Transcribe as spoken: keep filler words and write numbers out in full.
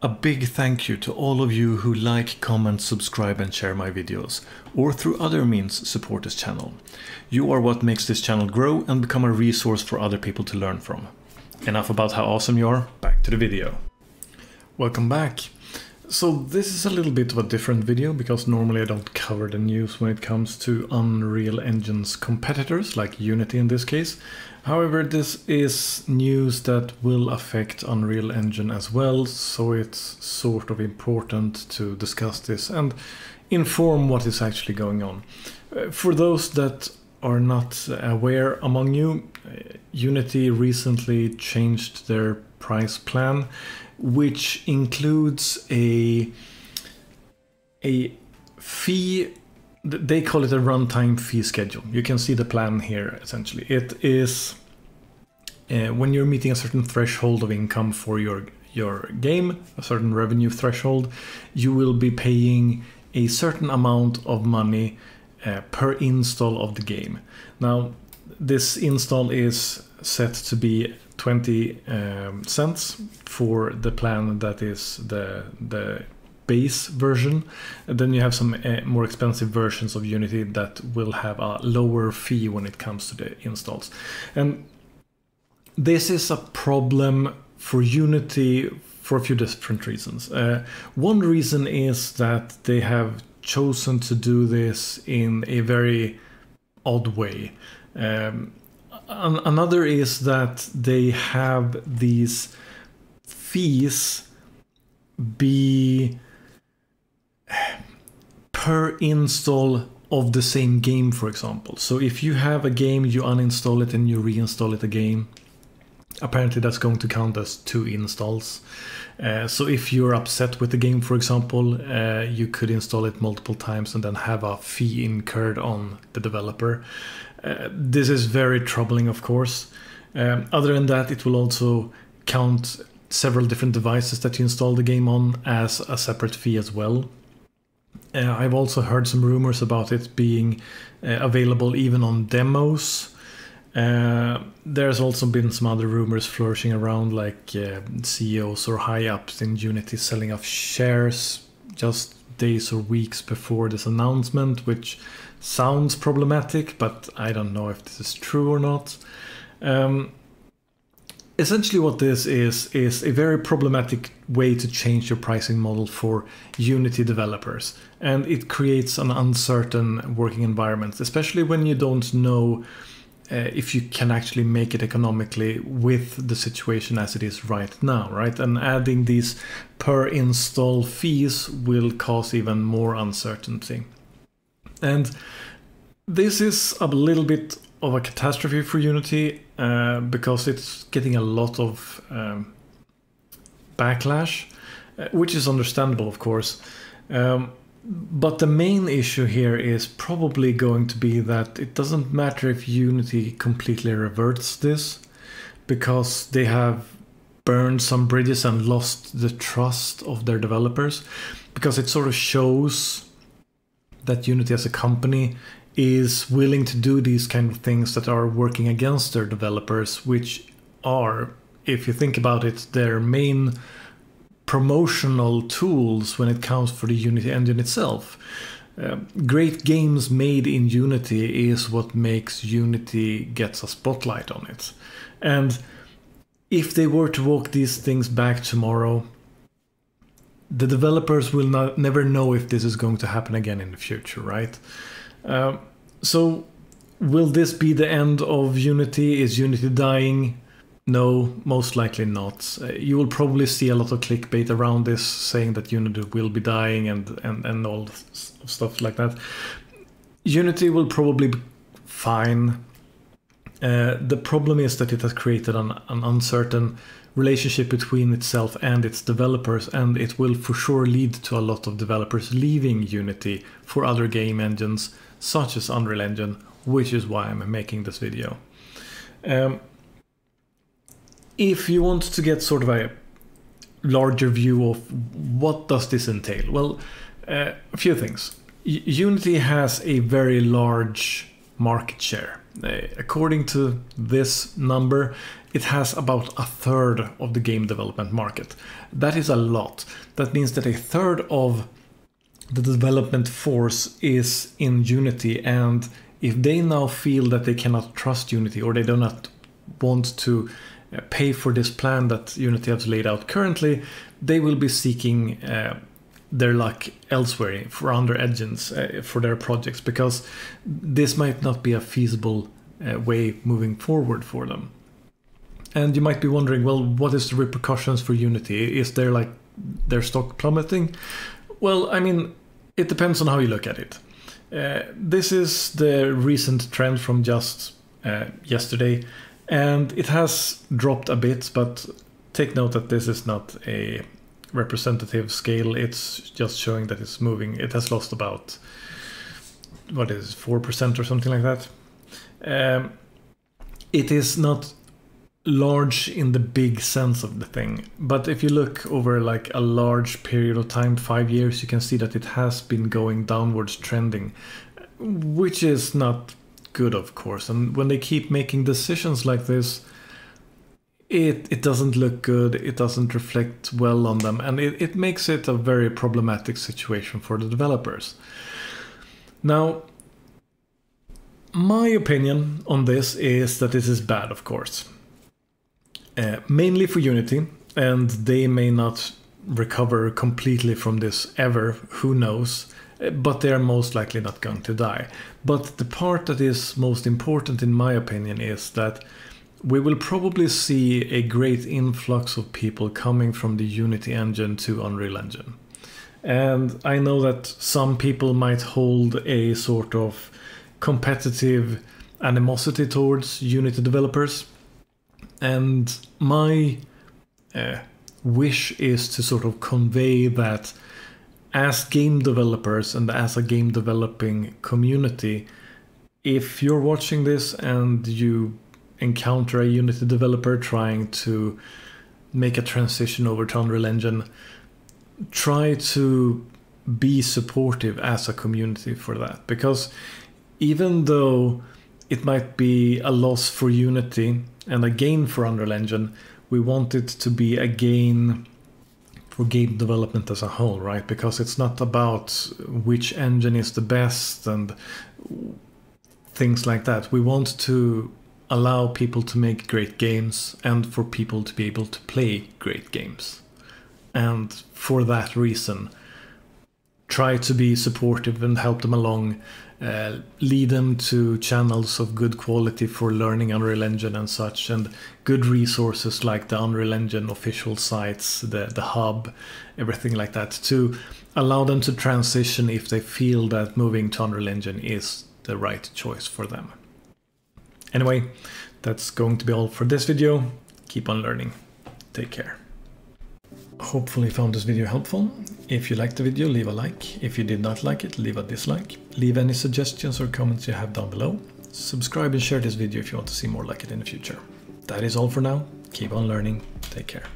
A big thank you to all of you who like, comment, subscribe and share my videos, or through other means support this channel. You are what makes this channel grow and become a resource for other people to learn from. Enough about how awesome you are, back to the video. Welcome back. So this is a little bit of a different video because normally I don't cover the news when it comes to Unreal Engine's competitors, like Unity in this case. However, this is news that will affect Unreal Engine as well, so it's sort of important to discuss this and inform what is actually going on. For those that are not aware among you, Unity recently changed their price plan, which includes a a fee. They call it a runtime fee schedule. You can see the plan here. Essentially, it is uh, when you're meeting a certain threshold of income for your your game, a certain revenue threshold, you will be paying a certain amount of money uh, per install of the game. Now, this install is set to be twenty um, cents for the plan that is the the base version. And then you have some uh, more expensive versions of Unity that will have a lower fee when it comes to the installs. And this is a problem for Unity for a few different reasons. Uh, one reason is that they have chosen to do this in a very odd way. Um, Another is that they have these fees be per install of the same game, for example. So if you have a game, you uninstall it and you reinstall it again. Apparently that's going to count as two installs. Uh, so if you're upset with the game, for example, uh, you could install it multiple times and then have a fee incurred on the developer. Uh, this is very troubling, of course. Um, other than that, it will also count several different devices that you install the game on as a separate fee as well. Uh, I've also heard some rumors about it being uh, available even on demos. Uh, there's also been some other rumors flourishing around, like uh, C E Os or high-ups in Unity selling off shares just days or weeks before this announcement, which sounds problematic, but I don't know if this is true or not. Um, essentially what this is, is a very problematic way to change your pricing model for Unity developers. And it creates an uncertain working environment, especially when you don't know Uh, if you can actually make it economically with the situation as it is right now, right? And adding these per install fees will cause even more uncertainty. And this is a little bit of a catastrophe for Unity uh, because it's getting a lot of um, backlash, which is understandable, of course. Um, But the main issue here is probably going to be that it doesn't matter if Unity completely reverts this, because they have burned some bridges and lost the trust of their developers, because it sort of shows that Unity as a company is willing to do these kind of things that are working against their developers, which are, if you think about it, their main promotional tools when it comes for the Unity engine itself. Uh, great games made in Unity is what makes Unity gets a spotlight on it. And if they were to walk these things back tomorrow, the developers will not, never know if this is going to happen again in the future, right? Uh, so will this be the end of Unity? Is Unity dying? No, most likely not. Uh, you will probably see a lot of clickbait around this saying that Unity will be dying and, and, and all stuff like that. Unity will probably be fine. Uh, the problem is that it has created an, an uncertain relationship between itself and its developers, and it will for sure lead to a lot of developers leaving Unity for other game engines, such as Unreal Engine, which is why I'm making this video. Um, If you want to get sort of a larger view of what does this entail, well, uh, a few things. U Unity has a very large market share. according to this number, it has about a third of the game development market. That is a lot. That means that a third of the development force is in Unity, and if they now feel that they cannot trust Unity, or they do not want to pay for this plan that Unity has laid out currently, they will be seeking uh, their luck elsewhere for under engines uh, for their projects, because this might not be a feasible uh, way moving forward for them. And you might be wondering, well, what is the repercussions for Unity? Is there like their stock plummeting? Well, I mean, it depends on how you look at it. Uh, this is the recent trend from just uh, yesterday, and it has dropped a bit, but take note that this is not a representative scale. It's just showing that it's moving. It has lost about, what is it, four percent or something like that. Um, it is not large in the big sense of the thing, but if you look over like a large period of time, five years, you can see that it has been going downwards trending, which is not good, of course. And when they keep making decisions like this, it it doesn't look good, it doesn't reflect well on them, and it, it makes it a very problematic situation for the developers. Now, my opinion on this is that this is bad, of course. Uh, mainly for Unity, and they may not recover completely from this ever, who knows, but they are most likely not going to die. But the part that is most important, in my opinion, is that we will probably see a great influx of people coming from the Unity engine to Unreal Engine. And I know that some people might hold a sort of competitive animosity towards Unity developers. And my uh, wish is to sort of convey that as game developers and as a game developing community, if you're watching this and you encounter a Unity developer trying to make a transition over to Unreal Engine, try to be supportive as a community for that. Because even though it might be a loss for Unity and a gain for Unreal Engine, we want it to be a gain for game development as a whole, right? Because it's not about which engine is the best and things like that. We want to allow people to make great games and for people to be able to play great games. And for that reason, try to be supportive and help them along. Uh, lead them to channels of good quality for learning Unreal Engine and such, and good resources like the Unreal Engine official sites, the, the hub, everything like that, to allow them to transition if they feel that moving to Unreal Engine is the right choice for them. Anyway, that's going to be all for this video. Keep on learning. Take care. Hopefully you found this video helpful. If you liked the video, leave a like. If you did not like it, leave a dislike. Leave any suggestions or comments you have down below. Subscribe and share this video if you want to see more like it in the future. That is all for now. Keep on learning. Take care.